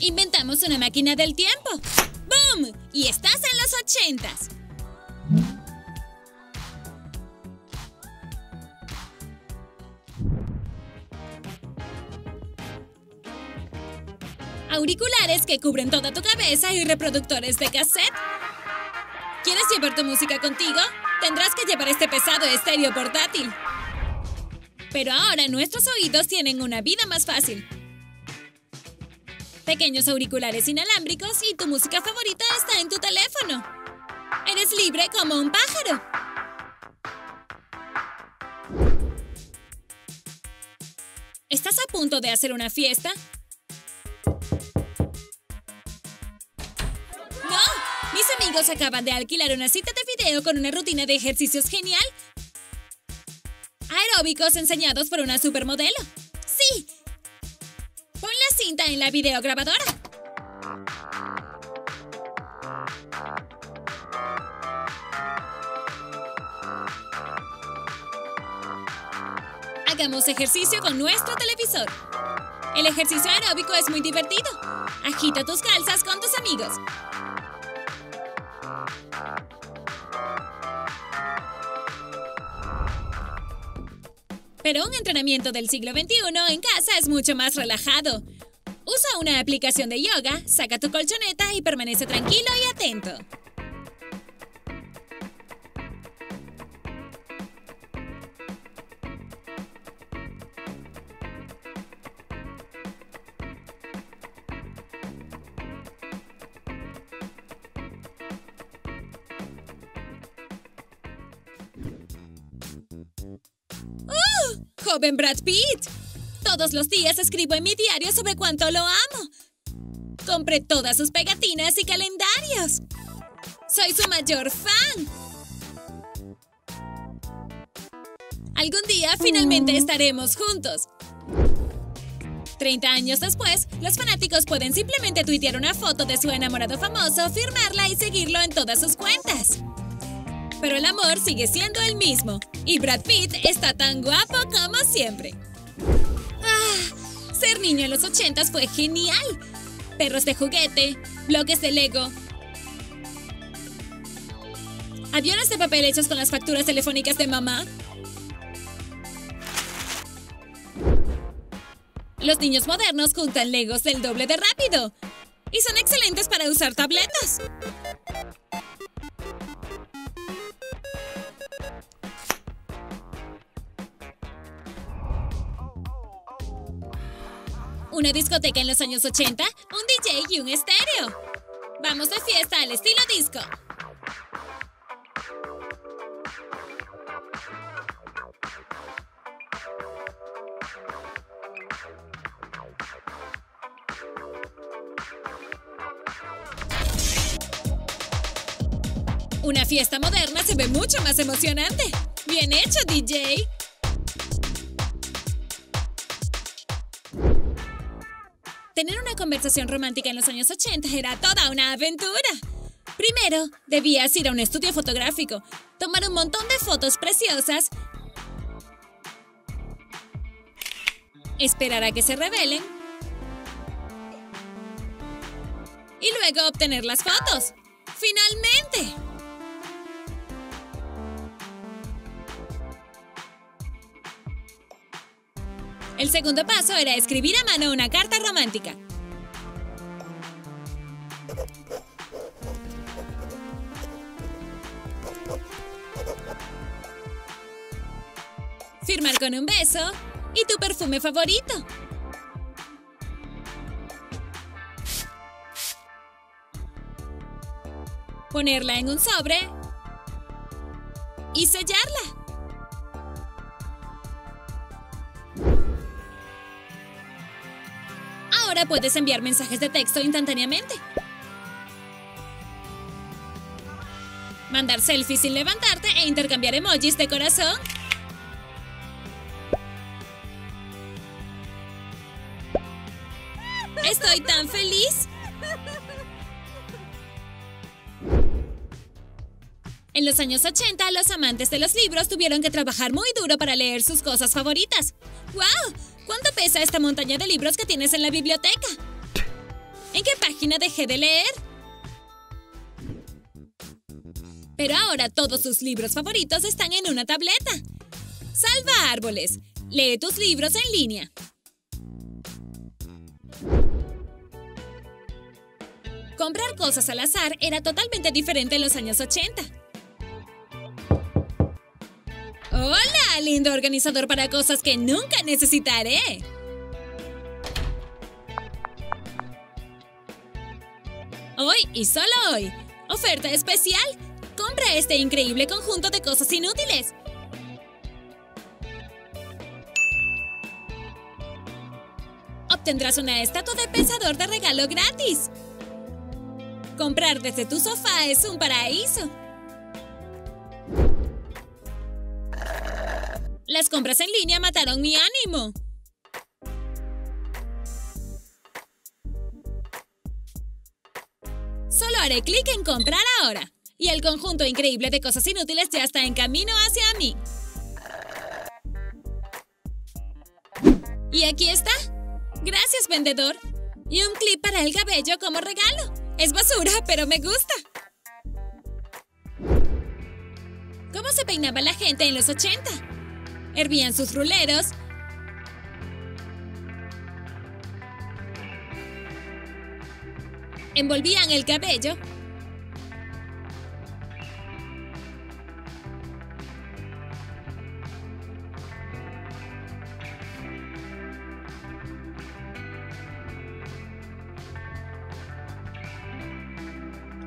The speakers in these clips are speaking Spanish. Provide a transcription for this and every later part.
Inventamos una máquina del tiempo. ¡Boom! Y estás en los 80s. Auriculares que cubren toda tu cabeza y reproductores de cassette. ¿Quieres llevar tu música contigo? Tendrás que llevar este pesado estéreo portátil. Pero ahora nuestros oídos tienen una vida más fácil. Pequeños auriculares inalámbricos y tu música favorita está en tu teléfono. Eres libre como un pájaro. ¿Estás a punto de hacer una fiesta? Mis amigos acaban de alquilar una cita de video con una rutina de ejercicios genial. Aeróbicos enseñados por una supermodelo. ¡Sí! Pon la cinta en la videograbadora. Hagamos ejercicio con nuestro televisor. El ejercicio aeróbico es muy divertido. Agita tus calzas con tus amigos. Pero un entrenamiento del siglo XXI en casa es mucho más relajado. Usa una aplicación de yoga, saca tu colchoneta y permanece tranquilo y atento. ¡Joven Brad Pitt! Todos los días escribo en mi diario sobre cuánto lo amo. Compré todas sus pegatinas y calendarios. ¡Soy su mayor fan! Algún día finalmente estaremos juntos. 30 años después, los fanáticos pueden simplemente tuitear una foto de su enamorado famoso, firmarla y seguirlo en todas sus cuentas. Pero el amor sigue siendo el mismo. Y Brad Pitt está tan guapo como siempre. ¡Ah! Ser niño en los 80s fue genial. Perros de juguete, bloques de Lego, aviones de papel hechos con las facturas telefónicas de mamá. Los niños modernos juntan Legos del doble de rápido. Y son excelentes para usar tabletas. Una discoteca en los años 80, un DJ y un estéreo. Vamos de fiesta al estilo disco. Una fiesta moderna se ve mucho más emocionante. Bien hecho, DJ. Tener una conversación romántica en los años 80 era toda una aventura. Primero, debías ir a un estudio fotográfico, tomar un montón de fotos preciosas, esperar a que se revelen y luego obtener las fotos. ¡Finalmente! El segundo paso era escribir a mano una carta romántica. Firmar con un beso y tu perfume favorito. Ponerla en un sobre y sellarla. Ahora puedes enviar mensajes de texto instantáneamente. Mandar selfies sin levantarte e intercambiar emojis de corazón. ¡Estoy tan feliz! En los años 80, los amantes de los libros tuvieron que trabajar muy duro para leer sus cosas favoritas. ¡Wow! ¿Cuánto pesa esta montaña de libros que tienes en la biblioteca? ¿En qué página dejé de leer? Pero ahora todos tus libros favoritos están en una tableta. Salva árboles. Lee tus libros en línea. Comprar cosas al azar era totalmente diferente en los años 80. ¡Hola, lindo organizador para cosas que nunca necesitaré! Hoy y solo hoy, oferta especial. Compra este increíble conjunto de cosas inútiles. Obtendrás una estatua de pensador de regalo gratis. Comprar desde tu sofá es un paraíso. Las compras en línea mataron mi ánimo. Solo haré clic en comprar ahora. Y el conjunto increíble de cosas inútiles ya está en camino hacia mí. Y aquí está. Gracias, vendedor. Y un clip para el cabello como regalo. Es basura, pero me gusta. ¿Cómo se peinaba la gente en los 80? Hervían sus ruleros. Envolvían el cabello.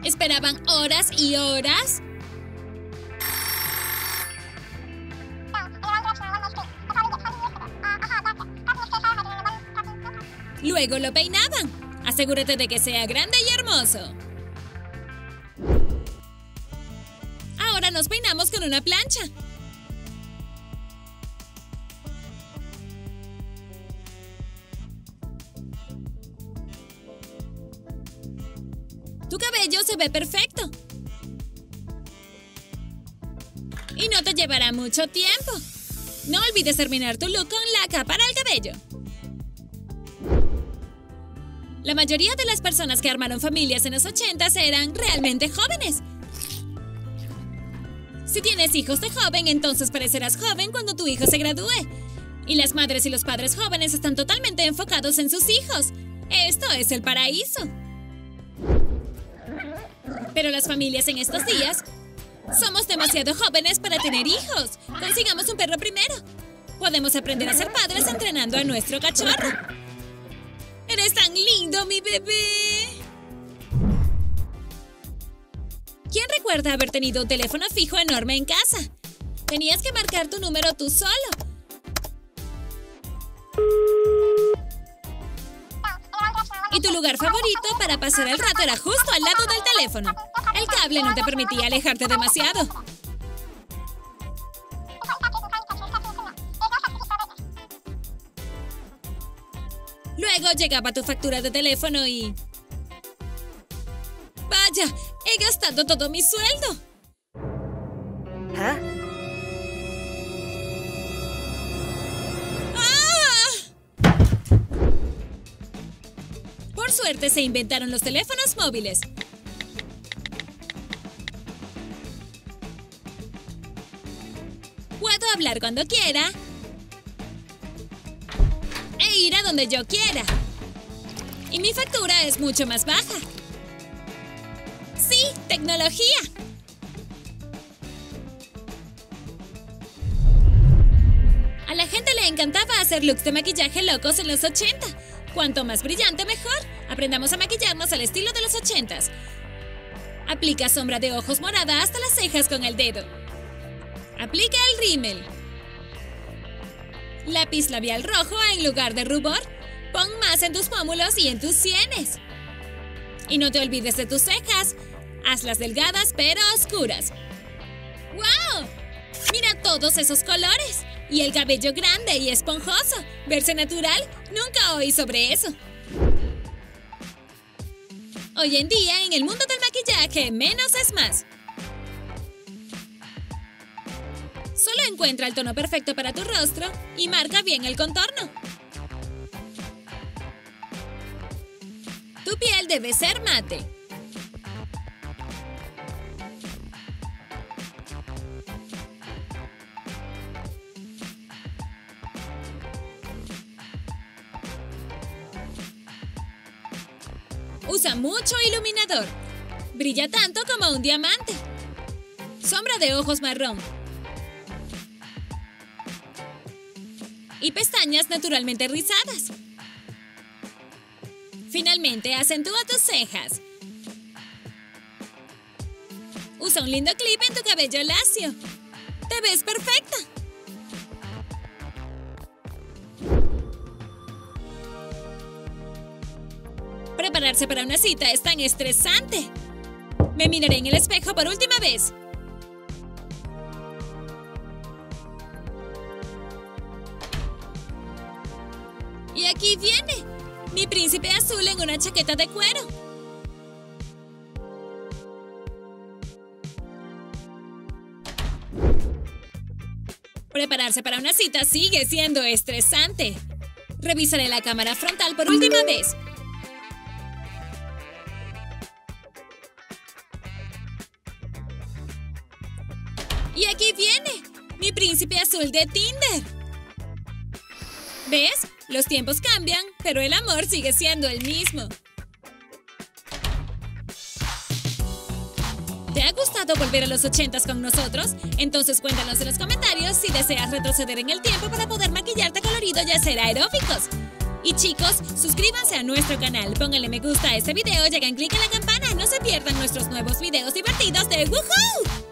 Esperaban horas y horas. Luego lo peinaban. Asegúrate de que sea grande y hermoso. Ahora nos peinamos con una plancha. Tu cabello se ve perfecto. Y no te llevará mucho tiempo. No olvides terminar tu look con laca para el cabello. La mayoría de las personas que armaron familias en los 80s eran realmente jóvenes. Si tienes hijos de joven, entonces parecerás joven cuando tu hijo se gradúe. Y las madres y los padres jóvenes están totalmente enfocados en sus hijos. Esto es el paraíso. Pero las familias en estos días somos demasiado jóvenes para tener hijos. Consigamos un perro primero. Podemos aprender a ser padres entrenando a nuestro cachorro. ¡Eres tan lindo, mi bebé! ¿Quién recuerda haber tenido un teléfono fijo enorme en casa? Tenías que marcar tu número tú solo. Y tu lugar favorito para pasar el rato era justo al lado del teléfono. El cable no te permitía alejarte demasiado. Luego llegaba tu factura de teléfono y... ¡Vaya! ¡He gastado todo mi sueldo! ¿Ah? Se inventaron los teléfonos móviles. Puedo hablar cuando quiera e ir a donde yo quiera. Y mi factura es mucho más baja. ¡Sí, tecnología! A la gente le encantaba hacer looks de maquillaje locos en los 80. Cuanto más brillante, mejor. Aprendamos a maquillarnos al estilo de los 80s. Aplica sombra de ojos morada hasta las cejas con el dedo. Aplica el rímel. Lápiz labial rojo en lugar de rubor. Pon más en tus pómulos y en tus sienes. Y no te olvides de tus cejas. Hazlas delgadas pero oscuras. ¡Wow! Mira todos esos colores. Y el cabello grande y esponjoso. Verse natural, nunca oí sobre eso. Hoy en día, en el mundo del maquillaje, menos es más. Solo encuentra el tono perfecto para tu rostro y marca bien el contorno. Tu piel debe ser mate. Usa mucho iluminador. Brilla tanto como un diamante. Sombra de ojos marrón. Y pestañas naturalmente rizadas. Finalmente, acentúa tus cejas. Usa un lindo clip en tu cabello lacio. ¡Te ves perfecta! Prepararse para una cita es tan estresante. Me miraré en el espejo por última vez. Y aquí viene. Mi príncipe azul en una chaqueta de cuero. Prepararse para una cita sigue siendo estresante. Revisaré la cámara frontal por última vez. Y aquí viene, mi príncipe azul de Tinder. ¿Ves? Los tiempos cambian, pero el amor sigue siendo el mismo. ¿Te ha gustado volver a los 80s con nosotros? Entonces cuéntanos en los comentarios si deseas retroceder en el tiempo para poder maquillarte colorido y hacer aeróbicos. Y chicos, suscríbanse a nuestro canal, pónganle me gusta a este video y hagan clic en la campana. No se pierdan nuestros nuevos videos divertidos de Woohoo.